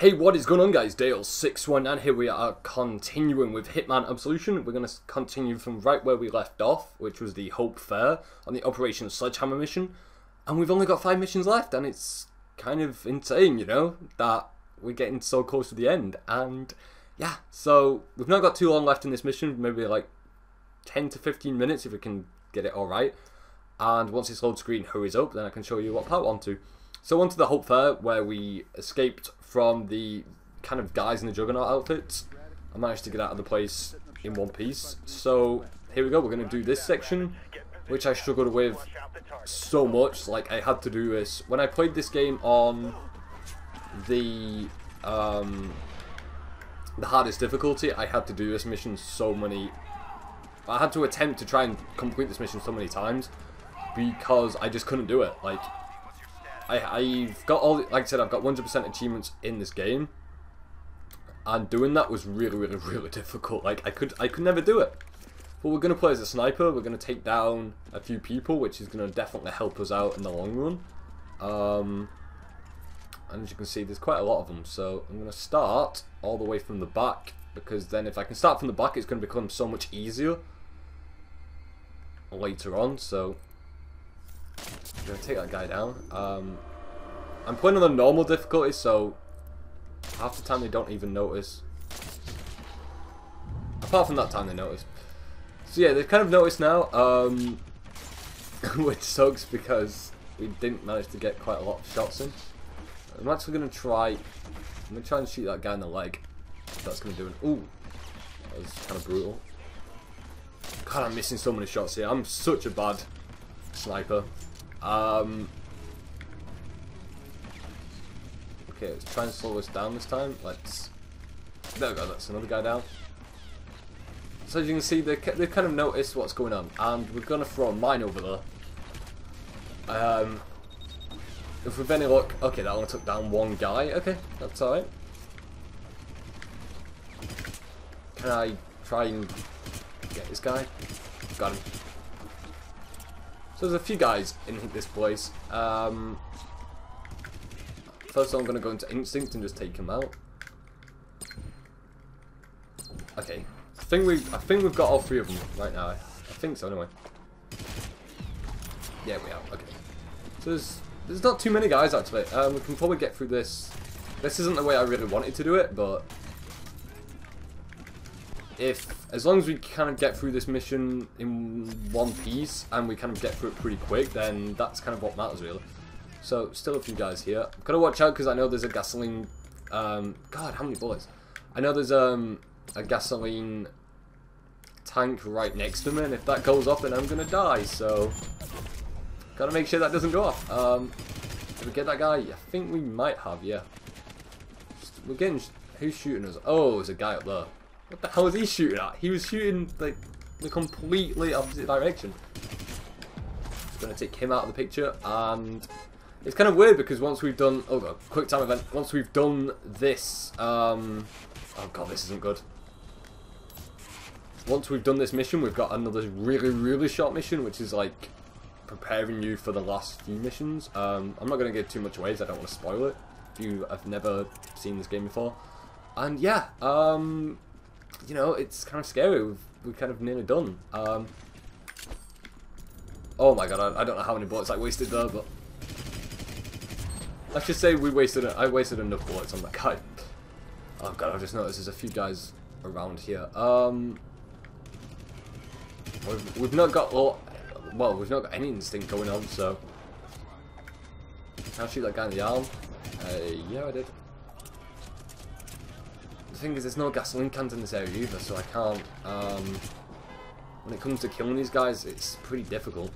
Hey, what is going on, guys? Dale619 here. We are continuing with Hitman Absolution. We're going to continue from right where we left off, which was the Hope Fair on the Operation Sledgehammer mission. And we've only got 5 missions left, and it's kind of insane, you know, that we're getting so close to the end. And yeah, so we've not got too long left in this mission, maybe like 10 to 15 minutes if we can get it all right. And once this load screen hurries up, then I can show you what part we're on to. So onto the Hope Fair, where we escaped from the kind of guys in the Juggernaut outfits. I managed to get out of the place in one piece. So here we go, we're going to do this section, which I struggled with so much. Like, I had to do this. When I played this game on the hardest difficulty, I had to do this mission so many... I had to attempt to try and complete this mission so many times because I just couldn't do it. Like... I've got all, like I said, I've got 100% achievements in this game, and doing that was really difficult. Like, I could never do it. But we're going to play as a sniper. We're going to take down a few people, which is going to definitely help us out in the long run. And as you can see, there's quite a lot of them, so I'm going to start all the way from the back, because then if I can start from the back, it's going to become so much easier later on, so... I'm going to take that guy down. I'm playing on the normal difficulty, so half the time they don't even notice. Apart from that time they notice. So yeah, they've kind of noticed now, which sucks because we didn't manage to get quite a lot of shots in. I'm actually going to try and shoot that guy in the leg. That's going to do an... Ooh! That was kind of brutal. God, I'm missing so many shots here. I'm such a bad sniper. Okay, let's try and slow us down this time. There we go, that's another guy down. So as you can see, they've kind of noticed what's going on, and we're going to throw a mine over there. If we've any luck... Okay, that only took down one guy. Okay, that's alright. Can I try and get this guy? Got him. So there's a few guys in this place. First I'm going to go into Instinct and just take him out. Okay, I think we've got all three of them right now. I think so anyway. Yeah, we are. Okay. So there's not too many guys actually. We can probably get through this. This isn't the way I really wanted to do it, but as long as we kind of get through this mission in one piece, and we kind of get through it pretty quick, then that's kind of what matters, really. So, still a few guys here. I've got to watch out, because I know there's a gasoline... God, how many bullets? I know there's a gasoline tank right next to me, and if that goes off, then I'm going to die, so... Got to make sure that doesn't go off. Did we get that guy? I think we might have, yeah. We're getting... Who's shooting us? Oh, there's a guy up there. What the hell was he shooting at? He was shooting like the completely opposite direction. Just gonna take him out of the picture, and it's kind of weird because once we've done quick time event. Once we've done this, oh god, this isn't good. Once we've done this mission, we've got another really short mission, which is like preparing you for the last few missions. I'm not gonna give too much away, so I don't want to spoil it if you have never seen this game before. And yeah, you know, it's kind of scary. We're kind of nearly done. Oh my god, I don't know how many bullets I wasted there, but let's just say I wasted enough bullets on that guy. Oh god, I've just noticed there's a few guys around here. We've not got we've not got any instinct going on, so can I shoot that guy in the arm? Yeah, I did. The thing is, there's no gasoline cans in this area either, so I can't, when it comes to killing these guys, it's pretty difficult.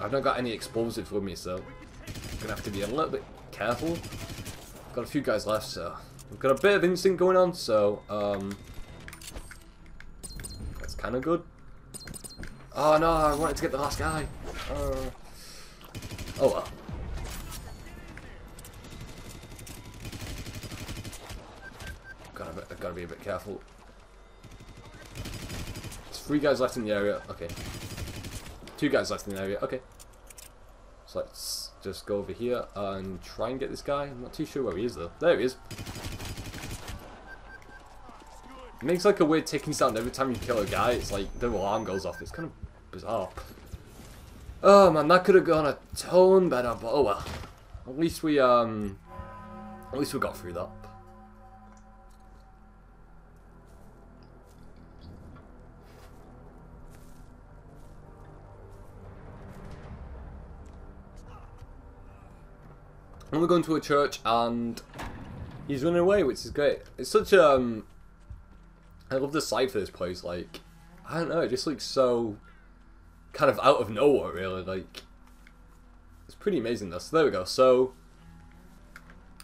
I've not got any explosives with me, so I'm gonna have to be a little bit careful. I've got a few guys left, so we've got a bit of instinct going on, so that's kind of good. Oh no, I wanted to get the last guy. Oh well. I've got to be a bit careful. There's 3 guys left in the area. Okay. 2 guys left in the area. Okay. So let's just go over here and try and get this guy. I'm not too sure where he is though. There he is. It makes like a weird ticking sound every time you kill a guy. It's like the alarm goes off. It's kind of bizarre. Oh man, that could have gone a tone better, but oh well. At least we got through that. And we're going to a church, and he's running away, which is great. It's such a... I love the sight for this place, like... I don't know, it just looks so... kind of out of nowhere, really, like... It's pretty amazing, though. So there we go, so...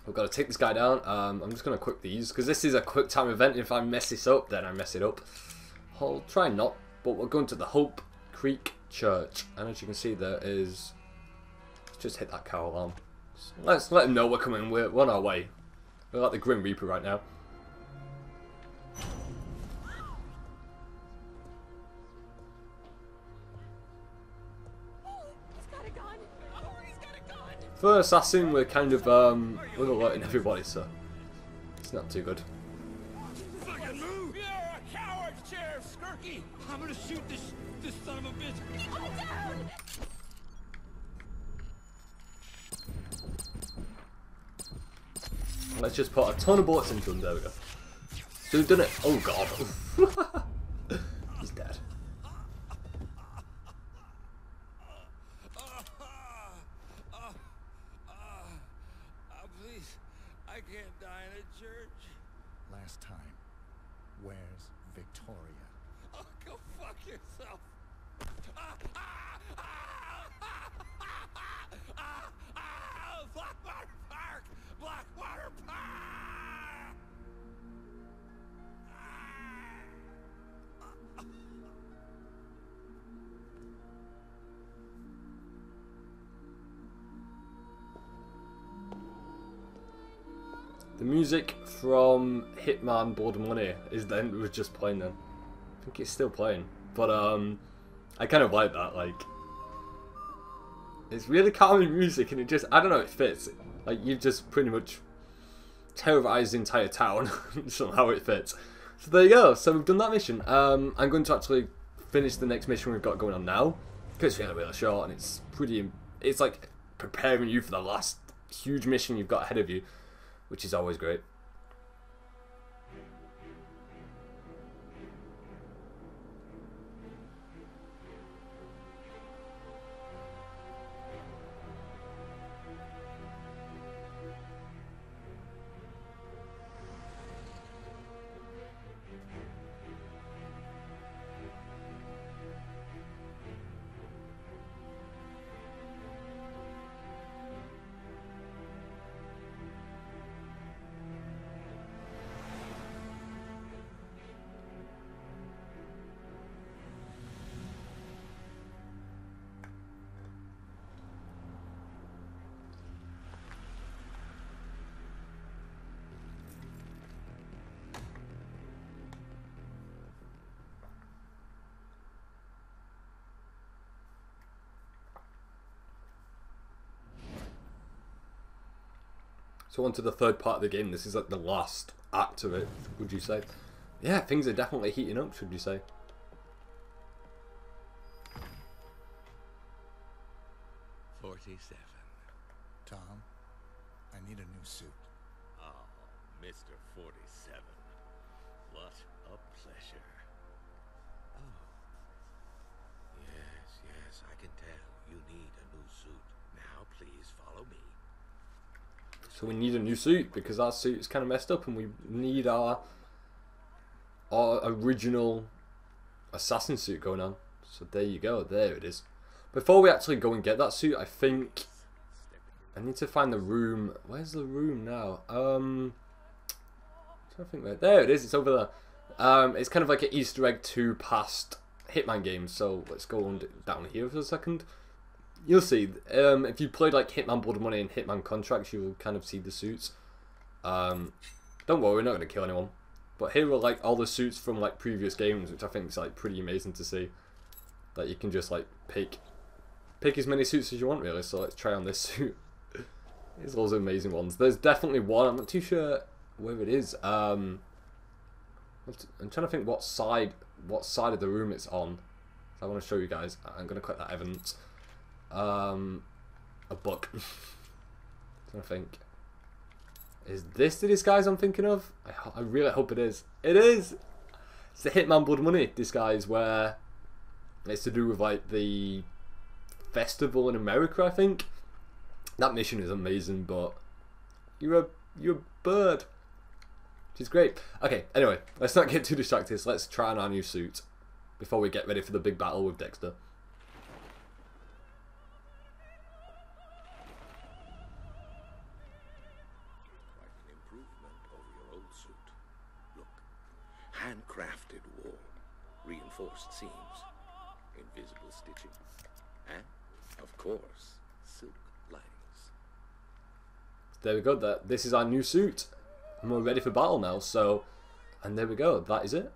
we've got to take this guy down. I'm just going to quick these, because this is a quick time event. If I mess this up, then I mess it up. I'll try not, but we're going to the Hope Creek Church. And as you can see, there is... Let's just hit that car alarm. So let's let him know we're coming, we're on our way. We're like the Grim Reaper right now. Oh, he's got a gun. For assassin, we're kind of, we're alerting everybody, so it's not too good. Fucking move! You're a coward, Sheriff Skirky! I'm gonna shoot this son of a bitch! Get down! Let's just put a ton of bullets into him. There we go. So we've done it. Oh god. He's dead. Please, I can't die in a church. Last time, where's Victoria? Oh, go fuck yourself. The music from Hitman Blood Money was just playing then. I think it's still playing, but I kind of like that. Like, it's really calming music, and it just—I don't know—it fits. Like, you've just pretty much terrorized the entire town. Somehow it fits. So there you go. So we've done that mission. I'm going to actually finish the next mission we've got going on now, because we're really short, and it's pretty—it's like preparing you for the last huge mission you've got ahead of you, which is always great. So on to the third part of the game. This is like the last act of it, would you say? Yeah, things are definitely heating up, should you say? Tom, I need a new suit. Oh, Mr. 47. What a pleasure. Oh. Yes, I can tell you need a new suit. Now, please follow me. So we need a new suit, because our suit is kind of messed up, and we need our original assassin suit going on. So there you go, there it is. Before we actually go and get that suit, I think I need to find the room. Where's the room now? I think there it is. It's over there. It's kind of like an Easter egg to past Hitman games. So let's go on down here for a second. You'll see, if you played like Hitman Blood Money and Hitman Contracts, you will kind of see the suits. Don't worry, we're not going to kill anyone. But here are like all the suits from like previous games, which I think is like pretty amazing to see. That you can just like pick pick as many suits as you want, really. So let's try on this suit. There's lots of amazing ones. There's definitely one. I'm not too sure where it is. I'm trying to think what side of the room it's on. So I want to show you guys. I'm gonna click that evidence. A book. I think. Is this the disguise I'm thinking of? I really hope it is. It is. It's the Hitman Blood Money disguise, where it's to do with like the festival in America, I think. That mission is amazing, but you're a bird, which is great. Okay, anyway, let's not get too distracted. So let's try on our new suit before we get ready for the big battle with Dexter. Handcrafted wall, reinforced seams, invisible stitching, and, of course, silk linings. There we go. This is our new suit, and we're ready for battle now. So, and there we go. That is it.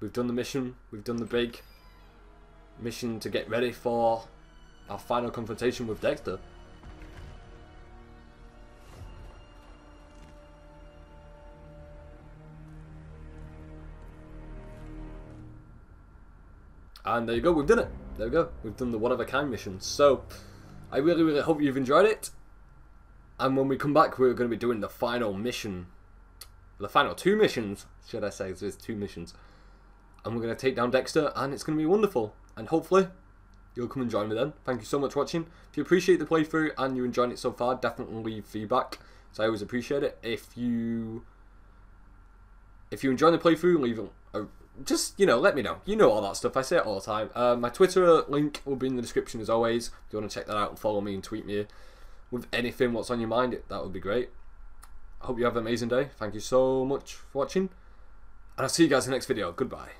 We've done the mission. We've done the big mission to get ready for our final confrontation with Dexter. And there you go, we've done it. There we go, we've done the one of a kind mission. So, I really, really hope you've enjoyed it. And when we come back, we're going to be doing the final mission. The final two missions, should I say, there's two missions. And we're going to take down Dexter, and it's going to be wonderful. And hopefully, you'll come and join me then. Thank you so much for watching. If you appreciate the playthrough and you're enjoying it so far, definitely leave feedback. So I always appreciate it. If you enjoy the playthrough, leave a... Just, you know, let me know. You know all that stuff. I say it all the time. My Twitter link will be in the description as always. If you want to check that out and follow me and tweet me with anything what's on your mind, that would be great. I hope you have an amazing day. Thank you so much for watching. And I'll see you guys in the next video. Goodbye.